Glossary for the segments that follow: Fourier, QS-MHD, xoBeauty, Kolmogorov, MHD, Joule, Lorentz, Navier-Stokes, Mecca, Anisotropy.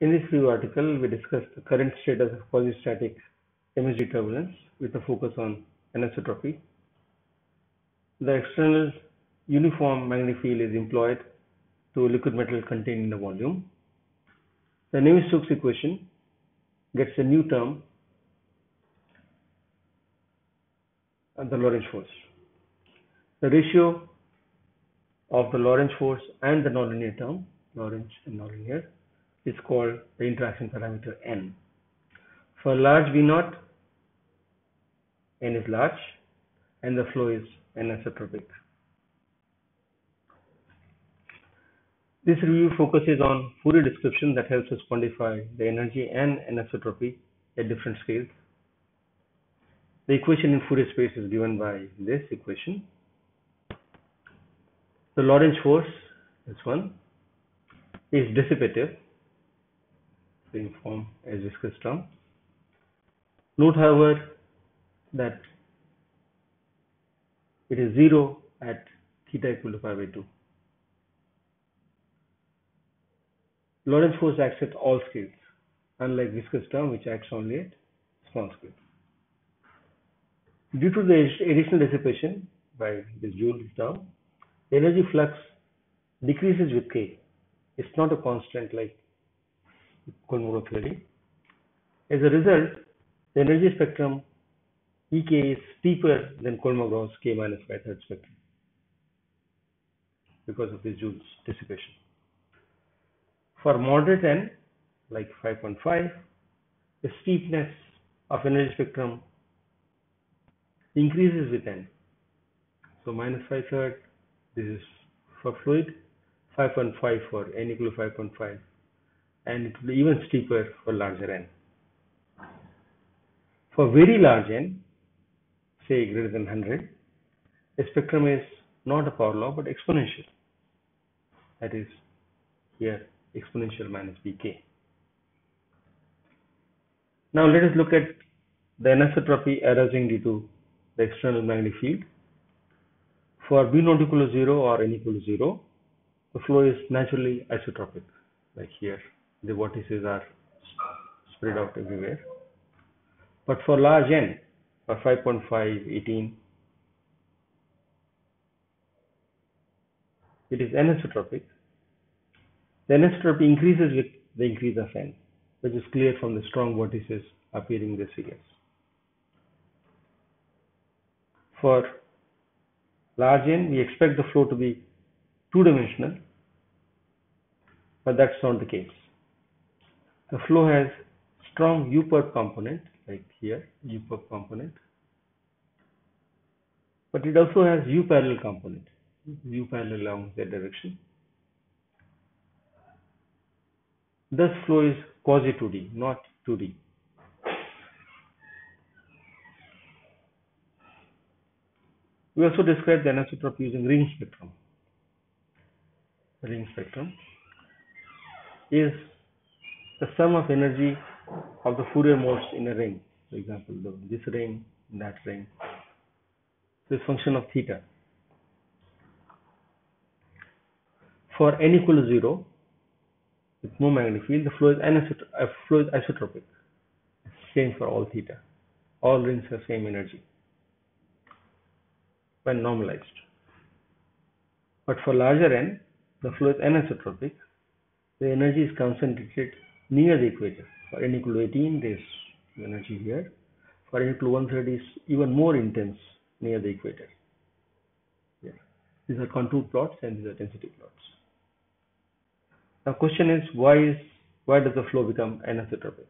In this review article, we discussed the current status of quasi-static MHD turbulence with a focus on anisotropy. The external uniform magnetic field is employed to a liquid metal contained in a volume. The Navier-Stokes equation gets a new term, and the Lorentz force. The ratio of the Lorentz force and the nonlinear term, Lorentz and nonlinear, is called the interaction parameter n. For large V0, n is large and the flow is anisotropic. This review focuses on Fourier description that helps us quantify the energy and anisotropy at different scales. The equation in Fourier space is given by this equation. The Lorentz force, this one, is dissipative, same form as viscous term. Note, however, that it is 0 at theta equal to pi by 2. Lorentz force acts at all scales, unlike viscous term, which acts only at small scales. Due to the additional dissipation by this Joule term, the energy flux decreases with K. It's not a constant like Kolmogorov theory. As a result, the energy spectrum Ek is steeper than Kolmogorov's K-5/3 spectrum because of this Joule's dissipation. For moderate n, like 5.5, the steepness of energy spectrum increases with n. So -5/3, this is for fluid, 5.5 for n equal to 5.5, and it will be even steeper for larger n. For very large n, say greater than 100, the spectrum is not a power law but exponential. That is here exponential minus bk. Now let us look at the anisotropy arising due to the external magnetic field. For B0 equal to 0 or n equal to 0, the flow is naturally isotropic, like here the vortices are spread out everywhere. But for large n, for 5.5, 18, it is anisotropic. The anisotropy increases with the increase of n, which is clear from the strong vortices appearing in the series. For large n, we expect the flow to be two-dimensional, but that's not the case. The flow has strong U-perp component, like here, U-perp component, but it also has U-parallel component, U-parallel along that direction. Thus, flow is quasi-2D, not 2D. We also describe the anisotropy using ring spectrum. The ring spectrum is the sum of energy of the Fourier modes in a ring. For example, this ring, that ring. This function of theta. For n equal to 0, with no magnetic field, the flow is isotropic. Same for all theta. All rings have same energy when normalized. But for larger n, the flow is anisotropic. The energy is concentrated near the equator. For n equal to 18, there is energy here. For n equal to 130, is even more intense near the equator. Yeah. These are contour plots and these are density plots. The question is, why does the flow become anisotropic?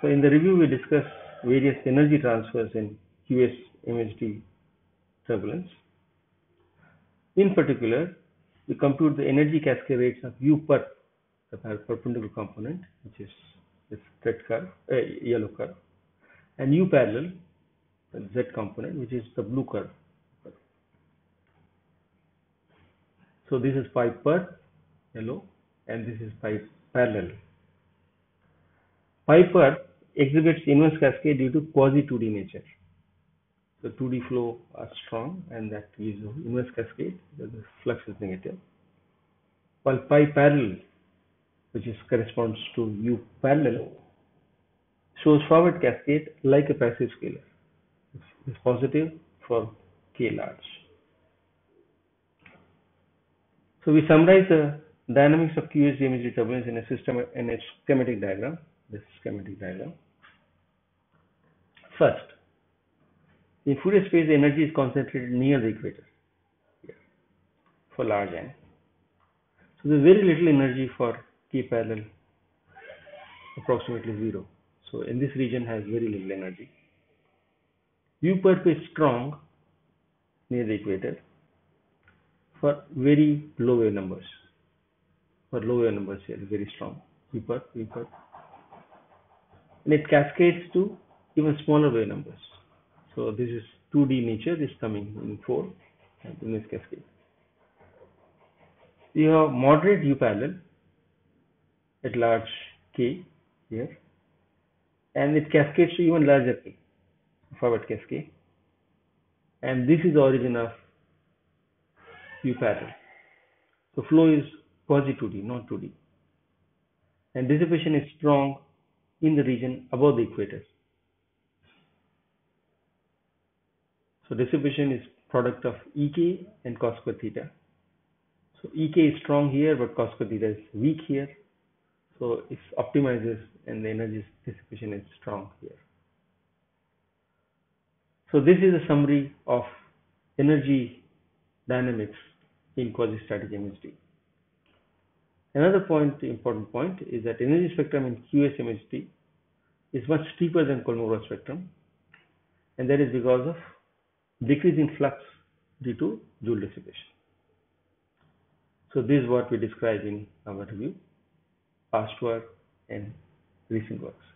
So in the review, we discuss various energy transfers in QS-MHD turbulence. In particular, we compute the energy cascade rates of U-perp, the perpendicular component, which is this red curve, yellow curve, and U-parallel, the Z component, which is the blue curve. So this is pi perp, yellow, and this is pi parallel. Pi perp exhibits inverse cascade due to quasi-2D nature. The 2D flow are strong and that gives inverse cascade, the flux is negative. While pi parallel which is corresponds to U parallel, shows forward cascade like a passive scalar. It's positive for K large. So we summarize the dynamics of QS-MHD turbulence in a system in a schematic diagram. First, in Fourier space, the energy is concentrated near the equator for large n. So there is very little energy for K parallel, approximately 0. So in this region has very little energy. U perp is strong near the equator for very low wave numbers. For low wave numbers here is very strong. U perp. And it cascades to even smaller wave numbers. So this is 2D nature, this coming in 4 in this cascade. You have moderate U parallel at large K here, and it cascades to even larger K, forward cascade. And this is the origin of U parallel. So flow is quasi 2D, not 2D. And dissipation is strong in the region above the equator. So dissipation is product of Ek and cos square theta. So Ek is strong here, but cos square theta is weak here. So it optimizes and the energy dissipation is strong here. So this is a summary of energy dynamics in quasi-static MHD. Another point, important point, is that energy spectrum in QS-MHD is much steeper than Kolmogorov spectrum, and that is because of decreasing flux due to Joule dissipation. So this is what we describe in our review, past work and recent works.